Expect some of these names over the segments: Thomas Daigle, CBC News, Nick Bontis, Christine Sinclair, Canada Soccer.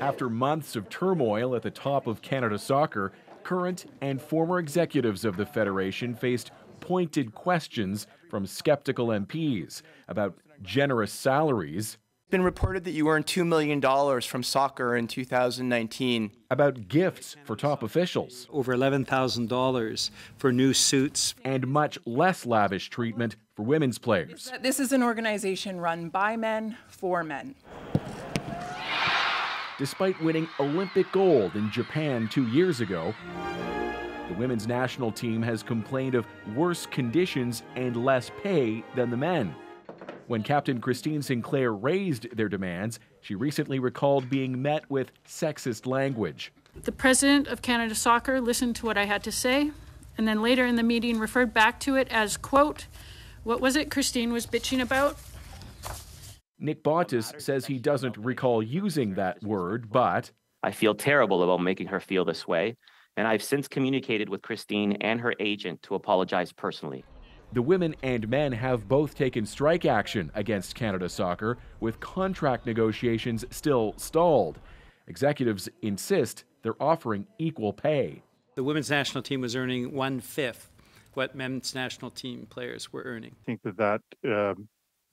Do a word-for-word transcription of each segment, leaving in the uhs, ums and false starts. After months of turmoil at the top of Canada Soccer, current and former executives of the federation faced pointed questions from skeptical M Ps about generous salaries. It's been reported that you earned two million dollars from soccer in two thousand nineteen. About gifts for top officials. Over eleven thousand dollars for new suits. And much less lavish treatment for women's players. This is an organization run by men, for men. Despite winning Olympic gold in Japan two years ago, the women's national team has complained of worse conditions and less pay than the men. When Captain Christine Sinclair raised their demands, she recently recalled being met with sexist language. The president of Canada Soccer listened to what I had to say, and then later in the meeting referred back to it as, quote, what was it Christine was bitching about? Nick Bontis says he doesn't recall using that word, but I feel terrible about making her feel this way, and I've since communicated with Christine and her agent to apologize personally. The women and men have both taken strike action against Canada Soccer, with contract negotiations still stalled. Executives insist they're offering equal pay. The women's national team was earning one-fifth what men's national team players were earning. I think that that, uh,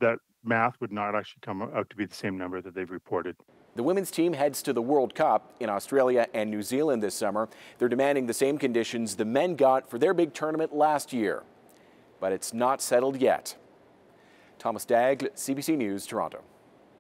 that math would not actually come out to be the same number that they've reported. The women's team heads to the World Cup in Australia and New Zealand this summer. They're demanding the same conditions the men got for their big tournament last year. But it's not settled yet. Thomas Daigle, C B C News, Toronto.